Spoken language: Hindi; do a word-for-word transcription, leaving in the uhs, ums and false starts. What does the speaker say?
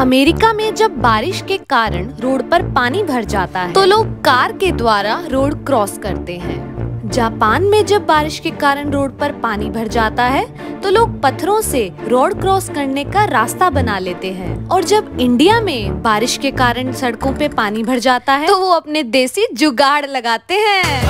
अमेरिका में जब बारिश के कारण रोड पर पानी भर जाता है तो लोग कार के द्वारा रोड क्रॉस करते हैं। जापान में जब बारिश के कारण रोड पर पानी भर जाता है तो लोग पत्थरों से रोड क्रॉस करने का रास्ता बना लेते हैं। और जब इंडिया में बारिश के कारण सड़कों पे पानी भर जाता है तो वो अपने देसी जुगाड़ लगाते हैं।